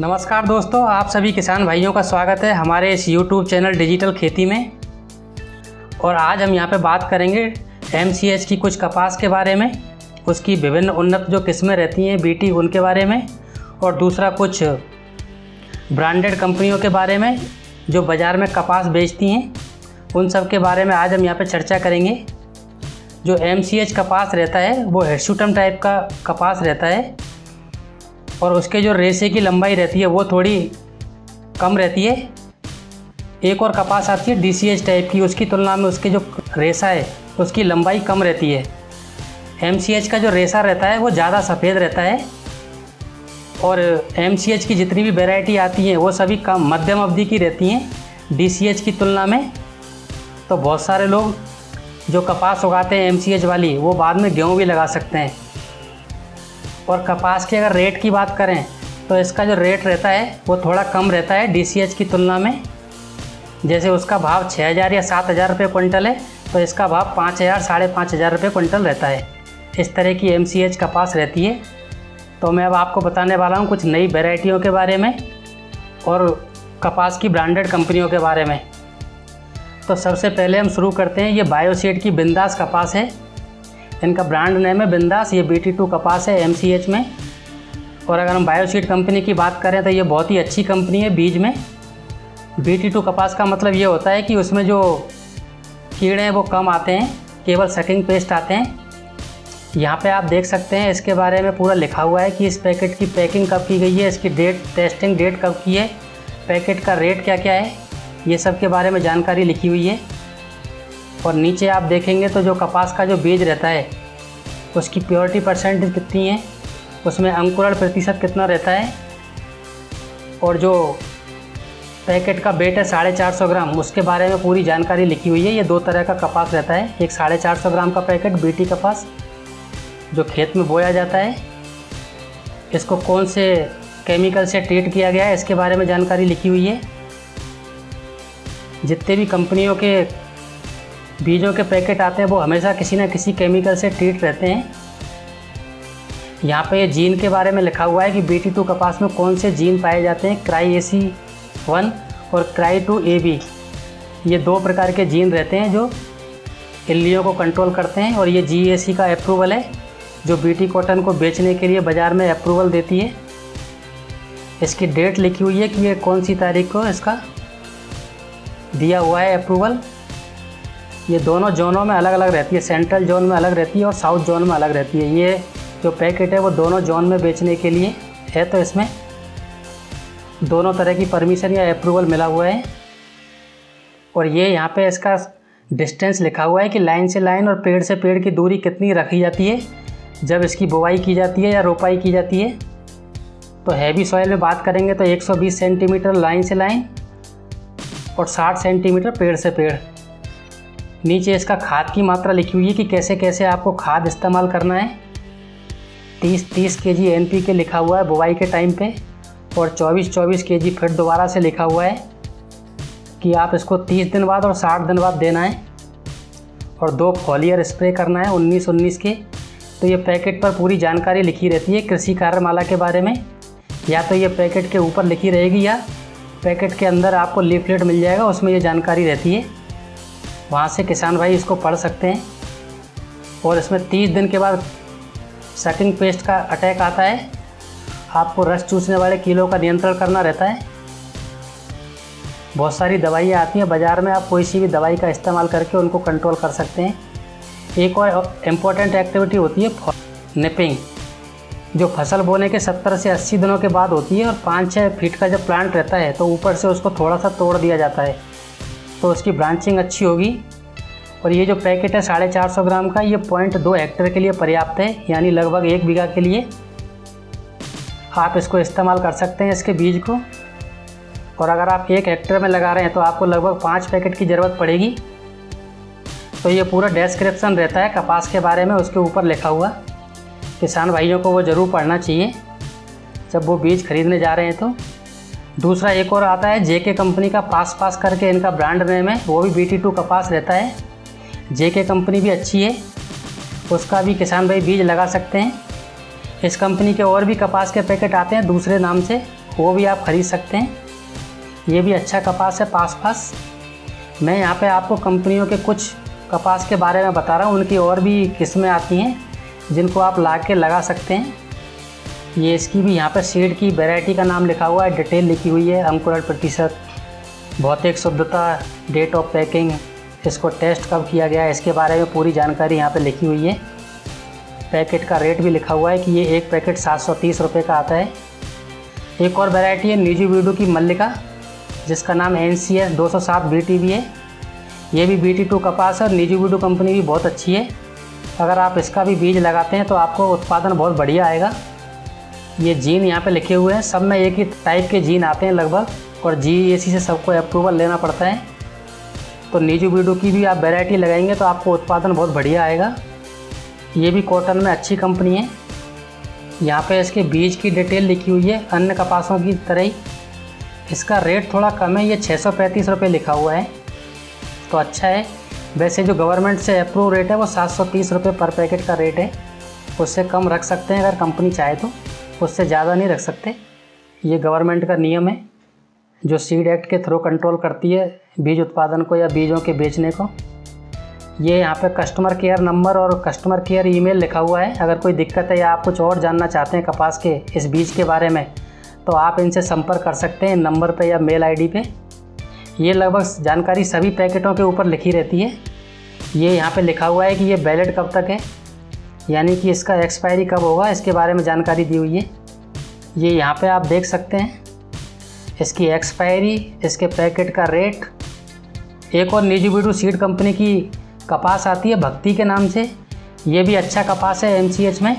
नमस्कार दोस्तों, आप सभी किसान भाइयों का स्वागत है हमारे इस YouTube चैनल डिजिटल खेती में। और आज हम यहाँ पे बात करेंगे MCH की कुछ कपास के बारे में, उसकी विभिन्न उन्नत जो किस्में रहती हैं BT उनके बारे में, और दूसरा कुछ ब्रांडेड कंपनियों के बारे में जो बाज़ार में कपास बेचती हैं, उन सब के बारे में आज हम यहाँ पे चर्चा करेंगे। जो MCH कपास रहता है वो हिर्सुटम टाइप का कपास रहता है और उसके जो रेशे की लंबाई रहती है वो थोड़ी कम रहती है। एक और कपास आती है DCH टाइप की, उसकी तुलना में उसके जो रेशा है उसकी लंबाई कम रहती है। MCH का जो रेशा रहता है वो ज़्यादा सफ़ेद रहता है और MCH की जितनी भी वेराइटी आती हैं वो सभी कम मध्यम अवधि की रहती हैं DCH की तुलना में। तो बहुत सारे लोग जो कपास उगाते हैं MCH वाली, वो बाद में गेहूँ भी लगा सकते हैं। और कपास के अगर रेट की बात करें तो इसका जो रेट रहता है वो थोड़ा कम रहता है DCH की तुलना में। जैसे उसका भाव 6000 या 7000 रुपये क्विंटल है, तो इसका भाव 5000 5500 रुपये क्विंटल रहता है। इस तरह की MCH कपास रहती है। तो मैं अब आपको बताने वाला हूँ कुछ नई वेराइटियों के बारे में और कपास की ब्रांडेड कंपनियों के बारे में। तो सबसे पहले हम शुरू करते हैं, ये बायोसीड की बिंदास कपास है। इनका ब्रांड नेम है बिंदास। ये BT2 कपास है MCH में। और अगर हम बायोसीड कंपनी की बात करें तो ये बहुत ही अच्छी कंपनी है बीज में। BT2 कपास का मतलब ये होता है कि उसमें जो कीड़े हैं वो कम आते हैं, केवल सकिंग पेस्ट आते हैं। यहाँ पे आप देख सकते हैं इसके बारे में पूरा लिखा हुआ है कि इस पैकेट की पैकिंग कब की गई है, इसकी डेट, टेस्टिंग डेट कब की है, पैकेट का रेट क्या क्या है, ये सब के बारे में जानकारी लिखी हुई है। और नीचे आप देखेंगे तो जो कपास का जो बीज रहता है उसकी प्योरिटी परसेंटेज कितनी है, उसमें अंकुरण प्रतिशत कितना रहता है, और जो पैकेट का वेट है 450 ग्राम, उसके बारे में पूरी जानकारी लिखी हुई है। ये दो तरह का कपास रहता है, एक 450 ग्राम का पैकेट BT कपास जो खेत में बोया जाता है, इसको कौन से केमिकल से ट्रीट किया गया है इसके बारे में जानकारी लिखी हुई है। जितने भी कंपनियों के बीजों के पैकेट आते हैं वो हमेशा किसी ना किसी केमिकल से ट्रीट रहते हैं। यहाँ पे जीन के बारे में लिखा हुआ है कि BT2 कपास में कौन से जीन पाए जाते हैं, Cry1Ac और Cry2Ab, ये दो प्रकार के जीन रहते हैं जो इल्लियों को कंट्रोल करते हैं। और ये GAC का अप्रूवल है जो BT कॉटन को बेचने के लिए बाज़ार में अप्रूवल देती है। इसकी डेट लिखी हुई है कि ये कौन सी तारीख को इसका दिया हुआ है अप्रूवल। ये दोनों जोनों में अलग अलग रहती है, सेंट्रल जोन में अलग रहती है और साउथ जोन में अलग रहती है। ये जो पैकेट है वो दोनों जोन में बेचने के लिए है, तो इसमें दोनों तरह की परमिशन या अप्रूवल मिला हुआ है। और ये यहाँ पे इसका डिस्टेंस लिखा हुआ है कि लाइन से लाइन और पेड़ से पेड़ की दूरी कितनी रखी जाती है जब इसकी बुवाई की जाती है या रोपाई की जाती है। तो हैवी सॉइल में बात करेंगे तो 120 सेंटीमीटर लाइन से लाइन और 60 सेंटीमीटर पेड़ से पेड़। नीचे इसका खाद की मात्रा लिखी हुई है कि कैसे कैसे आपको खाद इस्तेमाल करना है। 30 kg NPK लिखा हुआ है बुवाई के टाइम पे, और 24 kg फिर दोबारा से लिखा हुआ है कि आप इसको 30 दिन बाद और 60 दिन बाद देना है, और 2 फॉलियर स्प्रे करना है 19-19 के। तो ये पैकेट पर पूरी जानकारी लिखी रहती है कृषि कार्यमाला के बारे में, या तो ये पैकेट के ऊपर लिखी रहेगी या पैकेट के अंदर आपको लीफलेट मिल जाएगा, उसमें ये जानकारी रहती है। वहाँ से किसान भाई इसको पढ़ सकते हैं। और इसमें 30 दिन के बाद सकिंग पेस्ट का अटैक आता है, आपको रस चूसने वाले कीलों का नियंत्रण करना रहता है। बहुत सारी दवाइयाँ आती हैं बाज़ार में, आप कोई सी भी दवाई का इस्तेमाल करके उनको कंट्रोल कर सकते हैं। एक और इम्पोर्टेंट एक्टिविटी होती है निपिंग, जो फसल बोने के 70 से 80 दिनों के बाद होती है। और 5-6 फीट का जब प्लांट रहता है तो ऊपर से उसको थोड़ा सा तोड़ दिया जाता है, तो उसकी ब्रांचिंग अच्छी होगी। और ये जो पैकेट है 450 ग्राम का, ये 0.2 हेक्टेयर के लिए पर्याप्त है, यानी लगभग 1 बीघा के लिए आप इसको इस्तेमाल कर सकते हैं इसके बीज को। और अगर आप 1 हेक्टेयर में लगा रहे हैं तो आपको लगभग 5 पैकेट की ज़रूरत पड़ेगी। तो ये पूरा डिस्क्रिप्शन रहता है कपास के बारे में, उसके ऊपर लिखा हुआ, किसान भाइयों को वो ज़रूर पढ़ना चाहिए जब वो बीज खरीदने जा रहे हैं। तो दूसरा एक और आता है JK कंपनी का पास करके इनका ब्रांड नेम है, वो भी BT2 कपास रहता है। JK कंपनी भी अच्छी है, उसका भी किसान भाई बीज लगा सकते हैं। इस कंपनी के और भी कपास के पैकेट आते हैं दूसरे नाम से, वो भी आप ख़रीद सकते हैं। ये भी अच्छा कपास है पास पास। मैं यहाँ पे आपको कंपनियों के कुछ कपास के बारे में बता रहा हूँ, उनकी और भी किस्में आती हैं जिनको आप ला के लगा सकते हैं। ये इसकी भी यहाँ पर सीड की वैरायटी का नाम लिखा हुआ है, डिटेल लिखी हुई है, अंकुरण प्रतिशत, भौतिक शुद्धता, डेट ऑफ पैकिंग, इसको टेस्ट कब किया गया है, इसके बारे में पूरी जानकारी यहाँ पे लिखी हुई है। पैकेट का रेट भी लिखा हुआ है कि ये एक पैकेट 730 रुपये का आता है। एक और वैरायटी है न्यूजीवीडू की मल्लिका, जिसका नाम NCH 207 BT भी है। ये भी BT2 कपास है और न्यूजीवीडू कंपनी भी बहुत अच्छी है। अगर आप इसका भी बीज लगाते हैं तो आपको उत्पादन बहुत बढ़िया आएगा। ये जीन यहाँ पे लिखे हुए हैं, सब में एक ही टाइप के जीन आते हैं लगभग, और GAC से सबको अप्रूवल लेना पड़ता है। तो न्यूजीवीडू की भी आप वैरायटी लगाएंगे तो आपको उत्पादन बहुत बढ़िया आएगा। ये भी कॉटन में अच्छी कंपनी है। यहाँ पे इसके बीज की डिटेल लिखी हुई है अन्य कपासों की तरह ही। इसका रेट थोड़ा कम है, ये 635 रुपये लिखा हुआ है, तो अच्छा है। वैसे जो गवर्नमेंट से अप्रूव रेट है वो 730 रुपये पर पैकेट का रेट है, उससे कम रख सकते हैं अगर कंपनी चाहे तो, उससे ज़्यादा नहीं रख सकते। ये गवर्नमेंट का नियम है जो सीड एक्ट के थ्रू कंट्रोल करती है बीज उत्पादन को या बीजों के बेचने को। ये यहाँ पे कस्टमर केयर नंबर और कस्टमर केयर ईमेल लिखा हुआ है। अगर कोई दिक्कत है या आप कुछ और जानना चाहते हैं कपास के इस बीज के बारे में तो आप इनसे संपर्क कर सकते हैं नंबर पे या मेल आईडी पे। ये लगभग जानकारी सभी पैकेटों के ऊपर लिखी रहती है। ये यहाँ पे लिखा हुआ है कि ये वैलिड कब तक है, यानी कि इसका एक्सपायरी कब होगा, इसके बारे में जानकारी दी हुई है। ये यहाँ पर आप देख सकते हैं इसकी एक्सपायरी, इसके पैकेट का रेट। एक और न्यूजीवीडू सीड कंपनी की कपास आती है भक्ति के नाम से, ये भी अच्छा कपास है MCH में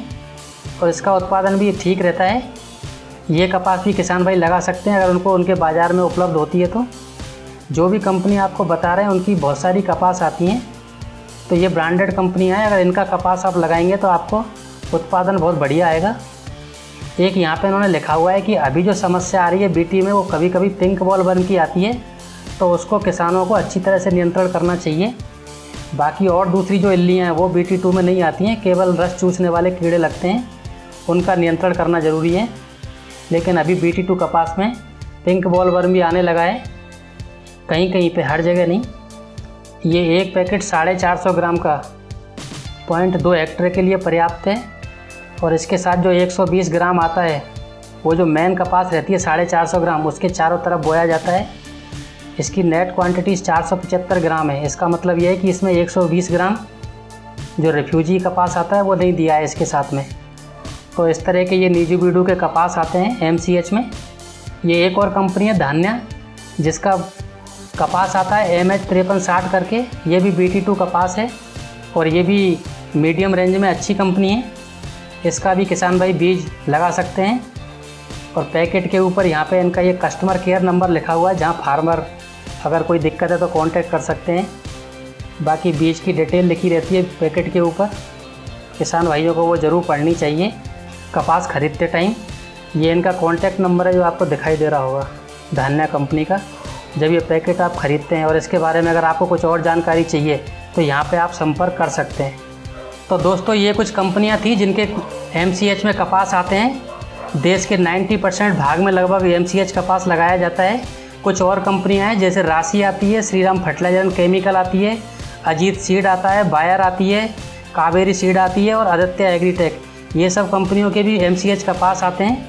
और इसका उत्पादन भी ठीक रहता है। ये कपास भी किसान भाई लगा सकते हैं अगर उनको उनके बाज़ार में उपलब्ध होती है तो। जो भी कंपनी आपको बता रहे हैं उनकी बहुत सारी कपास आती हैं, तो ये ब्रांडेड कंपनियाँ हैं, अगर इनका कपास आप लगाएंगे तो आपको उत्पादन बहुत बढ़िया आएगा। एक यहाँ पे इन्होंने लिखा हुआ है कि अभी जो समस्या आ रही है BT में वो कभी कभी पिंक बॉल बर्न की आती है, तो उसको किसानों को अच्छी तरह से नियंत्रण करना चाहिए। बाकी और दूसरी जो इल्लियाँ हैं वो BT2 में नहीं आती हैं, केवल रस चूसने वाले कीड़े लगते हैं, उनका नियंत्रण करना ज़रूरी है। लेकिन अभी BT2 कपास में पिंक बॉल वर्म भी आने लगा है कहीं कहीं पे, हर जगह नहीं। ये एक पैकेट 450 ग्राम का 0.2 हेक्टेयर के लिए पर्याप्त है, और इसके साथ जो 120 ग्राम आता है वो जो मेन कपास रहती है 450 ग्राम, उसके चारों तरफ बोया जाता है। इसकी नेट क्वांटिटी 475 ग्राम है। इसका मतलब यह है कि इसमें 120 ग्राम जो रिफ्यूजी कपास आता है वो नहीं दिया है इसके साथ में। तो इस तरह के ये न्यूजीवीडू के कपास आते हैं MCH में। ये एक और कंपनी है धान्या, जिसका कपास आता है MH 5360 करके। ये भी BT2 कपास है और ये भी मीडियम रेंज में अच्छी कंपनी है। इसका भी किसान भाई बीज लगा सकते हैं, और पैकेट के ऊपर यहाँ पे इनका ये कस्टमर केयर नंबर लिखा हुआ है, जहाँ फार्मर अगर कोई दिक्कत है तो कांटेक्ट कर सकते हैं। बाकी बीज की डिटेल लिखी रहती है पैकेट के ऊपर, किसान भाइयों को वो ज़रूर पढ़नी चाहिए कपास ख़रीदते टाइम। ये इनका कांटेक्ट नंबर है जो आपको दिखाई दे रहा होगा धान्या कंपनी का, जब ये पैकेट आप ख़रीदते हैं। और इसके बारे में अगर आपको कुछ और जानकारी चाहिए तो यहाँ पर आप संपर्क कर सकते हैं। तो दोस्तों ये कुछ कंपनियाँ थी जिनके MCH में कपास आते हैं। देश के 90% भाग में लगभग MCH कपास लगाया जाता है। कुछ और कंपनियां हैं जैसे राशि आती है, Shri Ram fertiliser and chemical आती है, अजीत सीड आता है, बायर आती है, कावेरी सीड आती है और आदित्य एग्रीटेक। ये सब कंपनियों के भी MCH कपास आते हैं,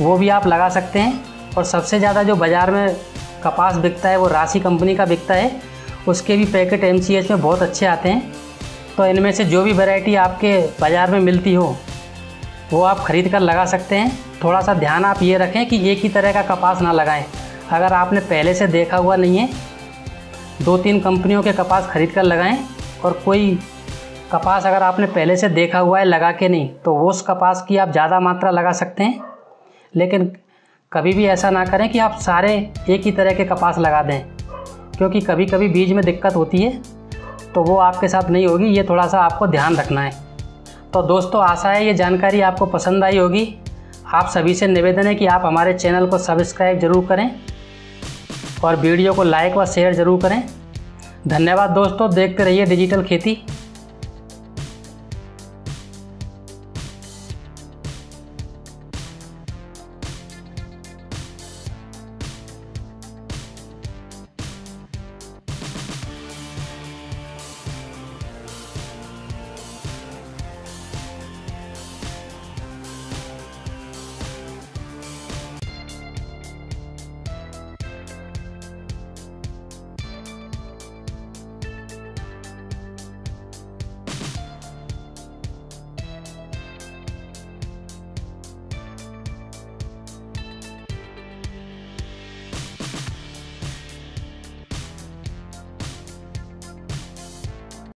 वो भी आप लगा सकते हैं। और सबसे ज़्यादा जो बाज़ार में कपास बिकता है वो राशि कंपनी का बिकता है, उसके भी पैकेट MCH में बहुत अच्छे आते हैं। तो इनमें से जो भी वैरायटी आपके बाज़ार में मिलती हो वो आप ख़रीद कर लगा सकते हैं। थोड़ा सा ध्यान आप ये रखें कि एक ही तरह का कपास ना लगाएं। अगर आपने पहले से देखा हुआ नहीं है, 2-3 कंपनियों के कपास ख़रीद कर लगाएं, और कोई कपास अगर आपने पहले से देखा हुआ है लगा के नहीं तो उस कपास की आप ज़्यादा मात्रा लगा सकते हैं। लेकिन कभी भी ऐसा ना करें कि आप सारे एक ही तरह के कपास लगा दें, क्योंकि कभी कभी बीज में दिक्कत होती है, तो वो आपके साथ नहीं होगी। ये थोड़ा सा आपको ध्यान रखना है। तो दोस्तों आशा है ये जानकारी आपको पसंद आई होगी। आप सभी से निवेदन है कि आप हमारे चैनल को सब्सक्राइब ज़रूर करें और वीडियो को लाइक व शेयर ज़रूर करें। धन्यवाद दोस्तों, देखते रहिए डिजिटल खेती।